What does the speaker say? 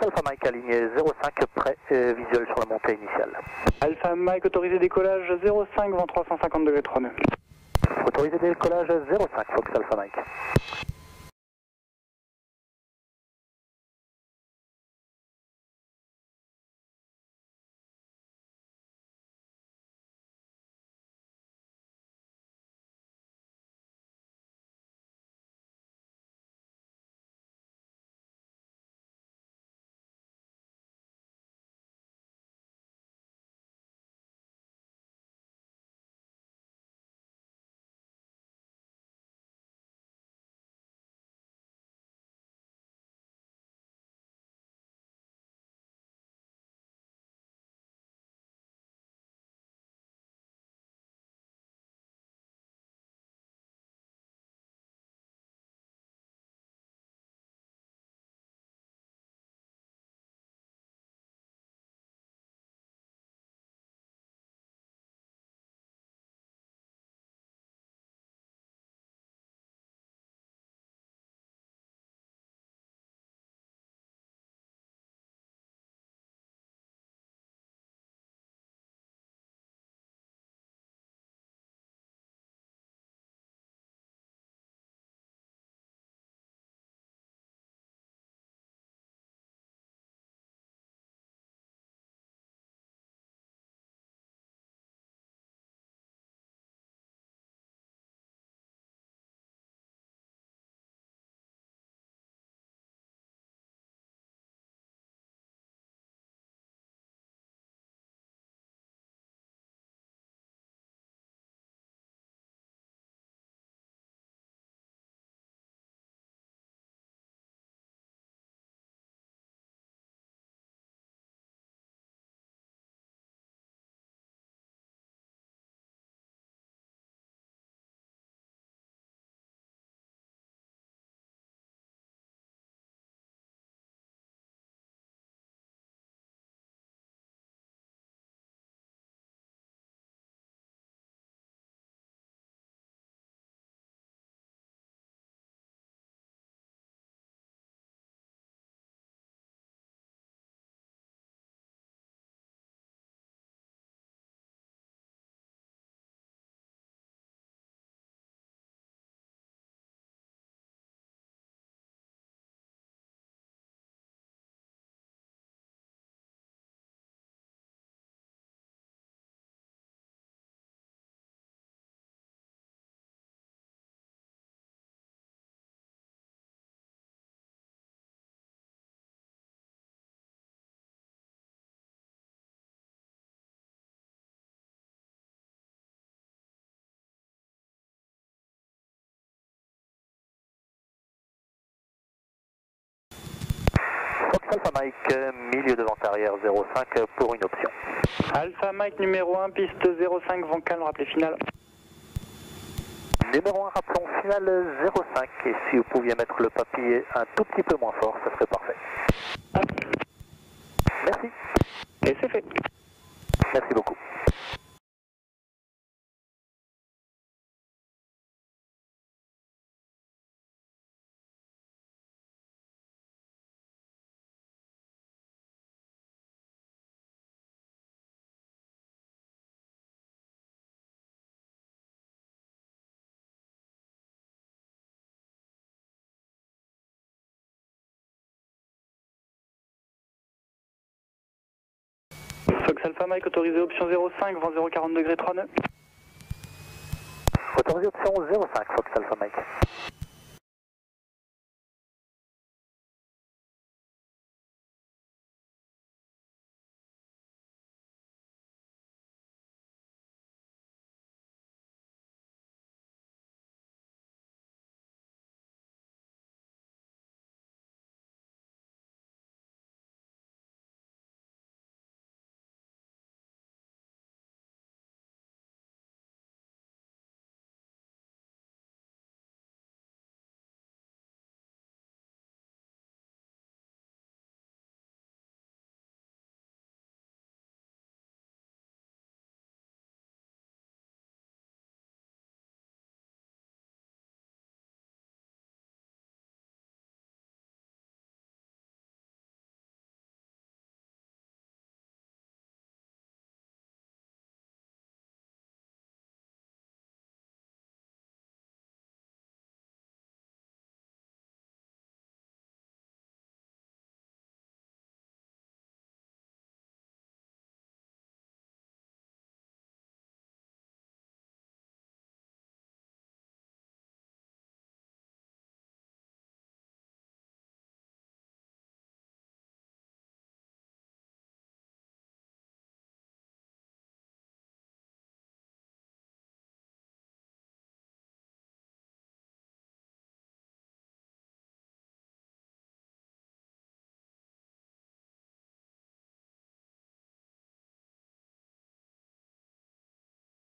Fox Alpha Mike aligné 05 prêt visuel sur la montée initiale. Alpha Mike autorisé décollage 05 vent 350 degrés 3 nœuds. Autorisé décollage 05 Fox Alpha Mike. Alpha Mike, milieu de vent arrière 05 pour une option. Alpha Mike numéro 1, piste 05, vent calme, rappelez final. Numéro 1, rappelons final 05, et si vous pouviez mettre le papier un tout petit peu moins fort, ça serait parfait. Merci. Et c'est fait. Merci beaucoup. Fox Alpha Mike autorisé option 05, vent 040 degrés 3 nœuds. Autorisé option 05, Fox Alpha Mike.